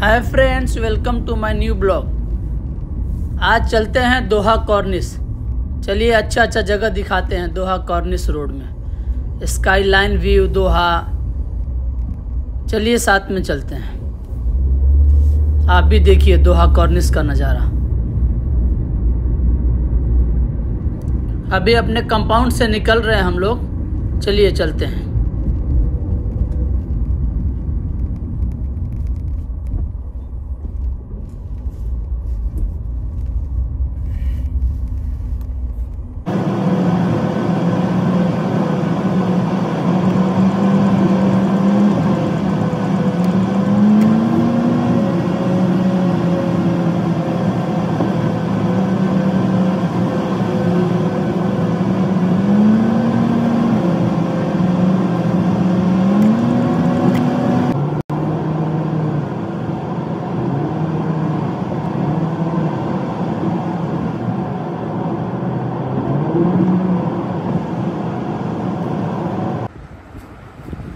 Hi friends, welcome to my new blog. आज चलते हैं दोहा कॉर्निश। चलिए अच्छा अच्छा जगह दिखाते हैं दोहा कॉर्निश रोड में। स्काई लाइन व्यू दोहा, चलिए साथ में चलते हैं। आप भी देखिए दोहा कॉर्निश का नज़ारा। अभी अपने कंपाउंड से निकल रहे हैं हम लोग, चलिए चलते हैं।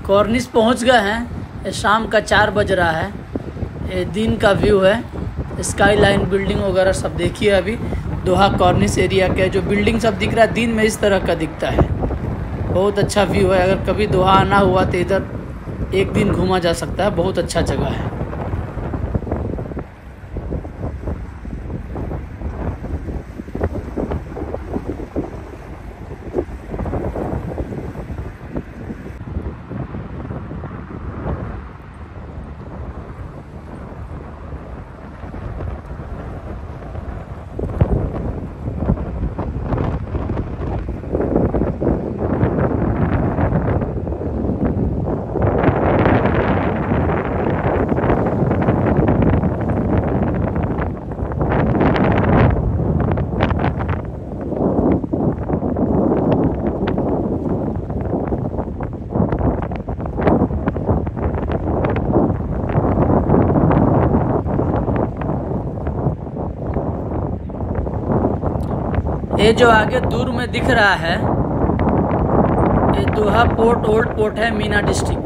कॉर्निश पहुंच गए हैं। शाम का 4 बज रहा है। ये दिन का व्यू है, स्काई लाइन बिल्डिंग वगैरह सब देखिए। अभी दोहा कॉर्निश एरिया के जो बिल्डिंग सब दिख रहा है दिन में इस तरह का दिखता है, बहुत अच्छा व्यू है। अगर कभी दोहा आना हुआ तो इधर एक दिन घूमा जा सकता है, बहुत अच्छा जगह है। ये जो आगे दूर में दिख रहा है ये दोहा पोर्ट, ओल्ड पोर्ट है, मीना डिस्ट्रिक्ट।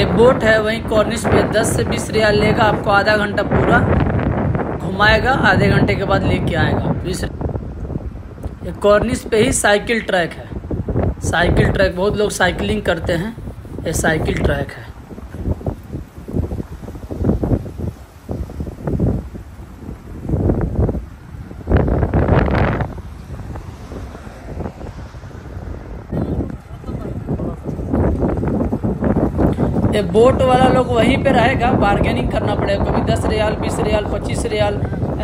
एक बोट है वहीं कॉर्निश पे, 10 से 20 रियाल लेगा, आपको आधा घंटा पूरा घुमाएगा, आधे घंटे के बाद लेके आएगा। ये कॉर्निश पे ही साइकिल ट्रैक है, साइकिल ट्रैक, बहुत लोग साइकिलिंग करते हैं, ये साइकिल ट्रैक है। ये बोट वाला लोग वहीं पे रहेगा, बार्गेनिंग करना पड़ेगा, कभी 10 रियाल, 20 रियाल, 25 रियाल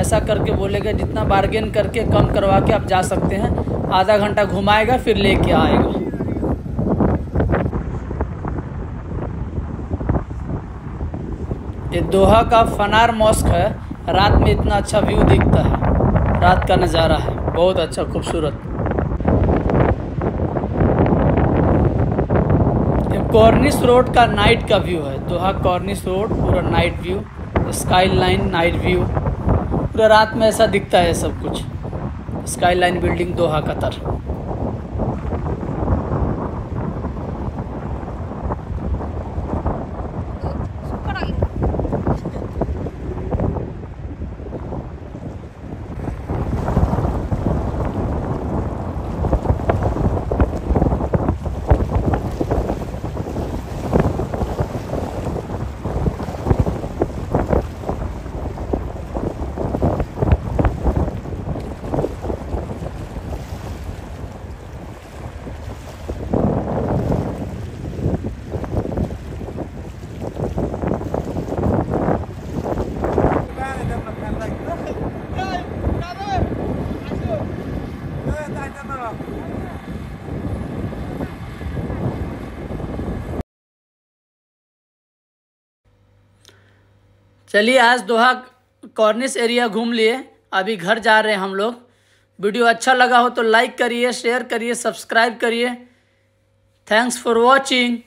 ऐसा करके बोलेगा, जितना बार्गेन करके कम करवा के आप जा सकते हैं। आधा घंटा घुमाएगा फिर लेके आएगा। ये दोहा का फनार मॉस्क है, रात में इतना अच्छा व्यू दिखता है, रात का नज़ारा है बहुत अच्छा खूबसूरत। कॉर्निश रोड का नाइट का व्यू है, दोहा कॉर्निश रोड पूरा night view, skyline night view, पूरा रात में ऐसा दिखता है सब कुछ। स्काई लाइन बिल्डिंग दोहा कतर। चलिए आज दोहा कॉर्निश एरिया घूम लिए, अभी घर जा रहे हैं हम लोग। वीडियो अच्छा लगा हो तो लाइक करिए, शेयर करिए, सब्सक्राइब करिए। Thanks for watching.